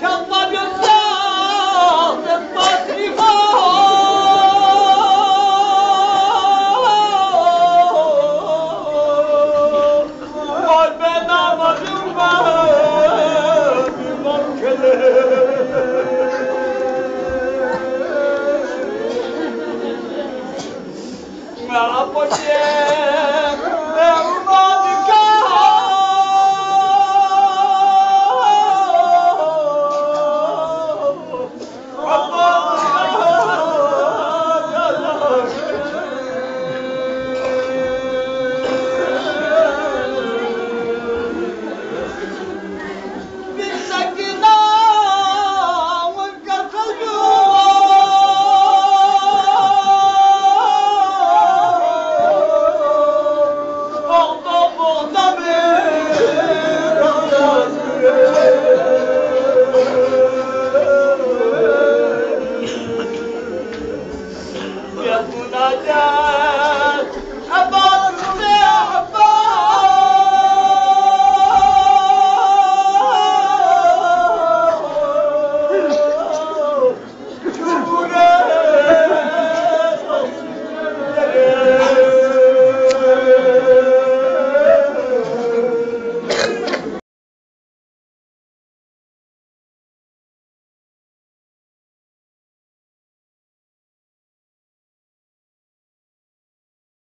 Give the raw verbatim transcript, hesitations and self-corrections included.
Come on!